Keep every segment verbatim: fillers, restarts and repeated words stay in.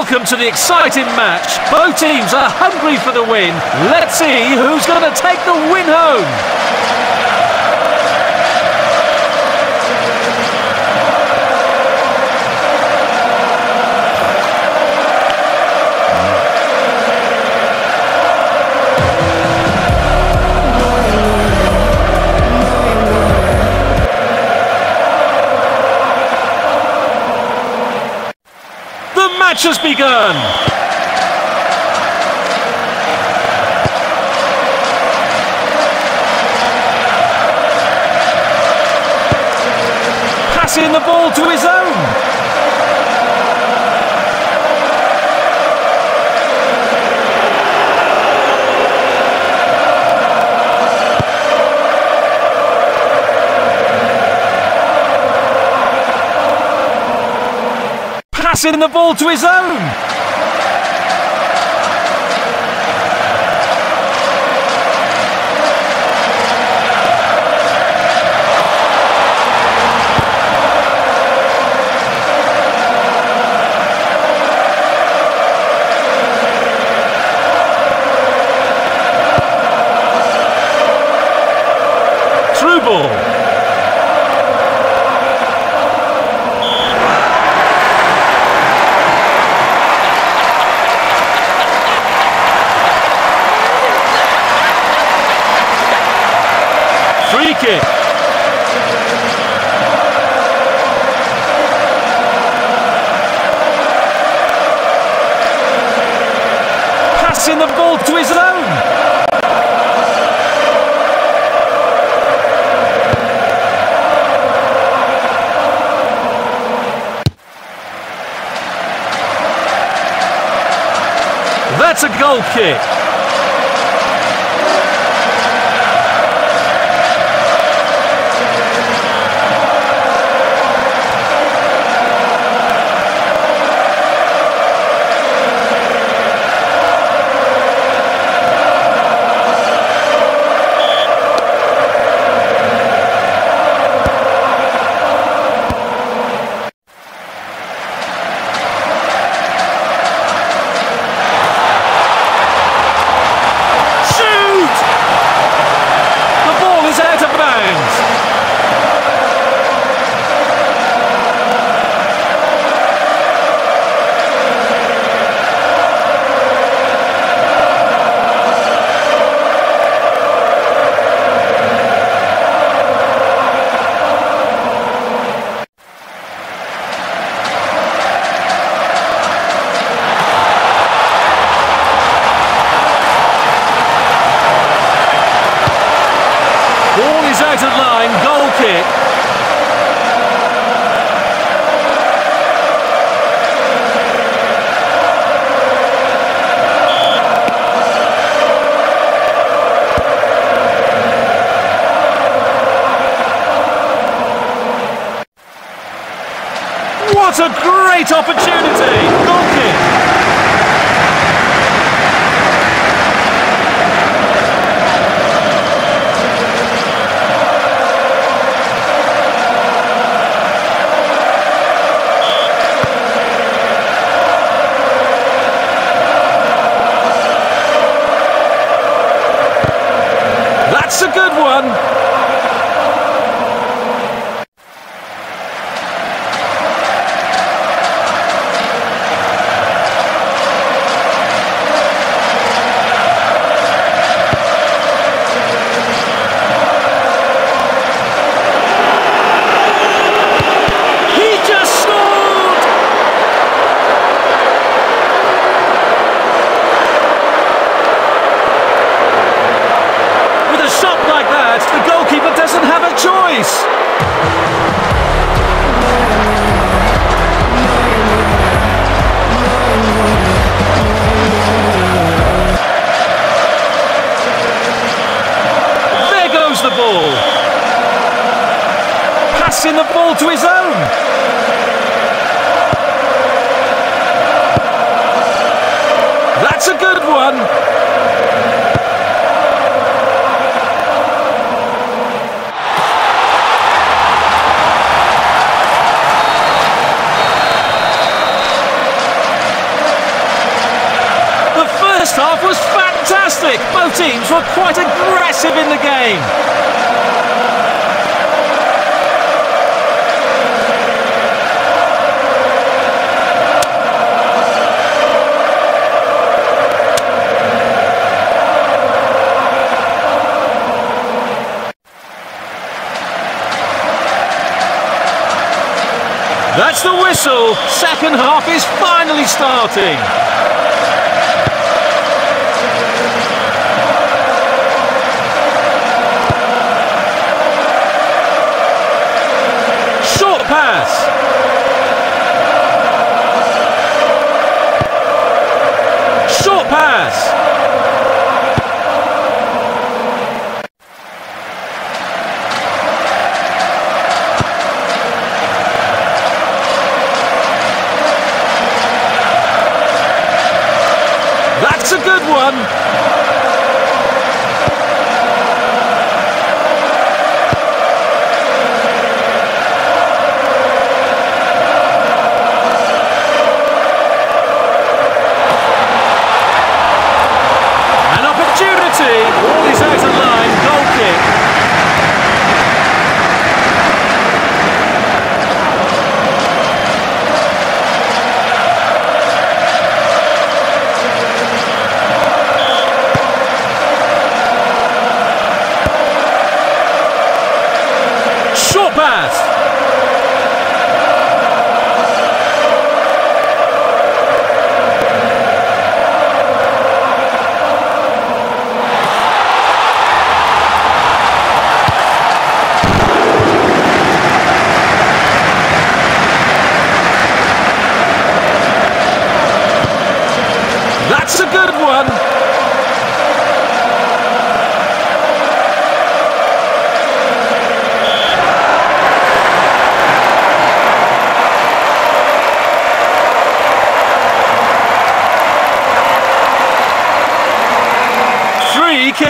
Welcome to the exciting match. Both teams are hungry for the win. Let's see who's going to take the win home. Match has begun. Passing the ball to his own. Passing the ball to his own. Through ball. Kick. Passing the ball to his own. That's a goal kick. Out of line, goal kick. What a great opportunity! Goal kick. That's a good one. He just scored. With a shot like that, the goalkeeper doesn't have a choice. There goes the ball. Passing the ball to his own. That's a good one. Spurs were quite aggressive in the game. That's the whistle. Second half is finally starting. Short pass. Short pass. That's a good one. That's a good one. Free kick.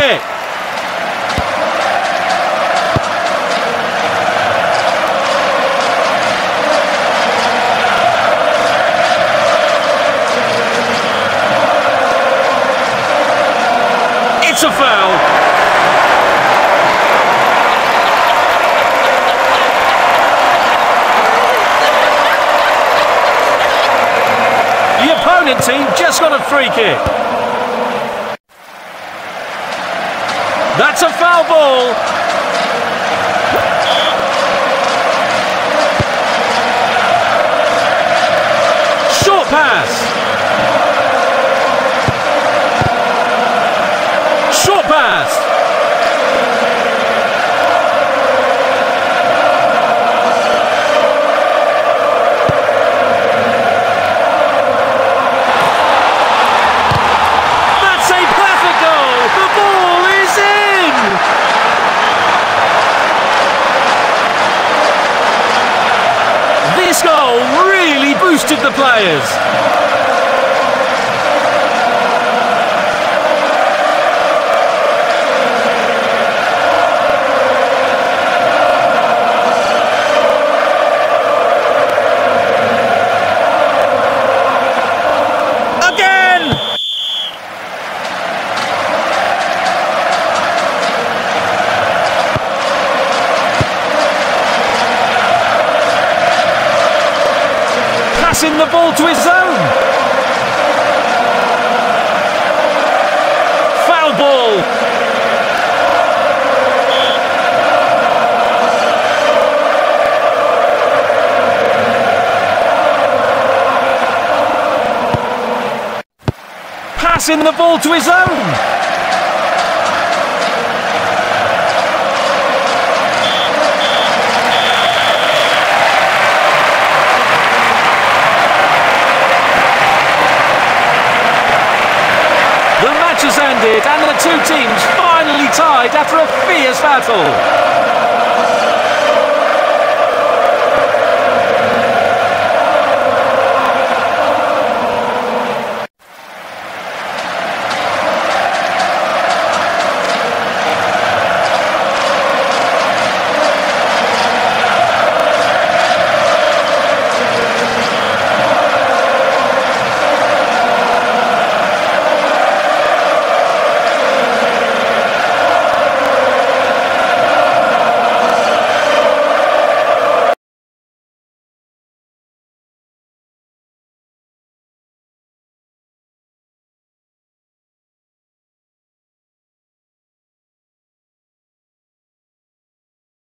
It's a foul. The opponent team just got a free kick. That's a foul ball. This goal really boosted the players. Again! Passing the ball to his zone. Foul ball. Passing the ball to his zone. Ended and the two teams finally tied after a fierce battle.